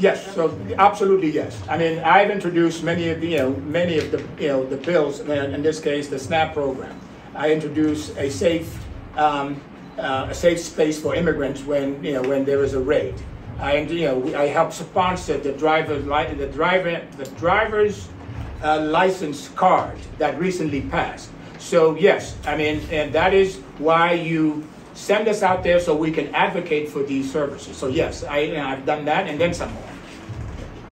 Yes, so absolutely yes. I mean, I've introduced many of the bills. In this case, the SNAP program. I introduced a safe space for immigrants when there is a raid. I helped sponsor the driver's license card that recently passed. So yes, I mean, and that is why you send us out there so we can advocate for these services. So yes, I've done that and then some more.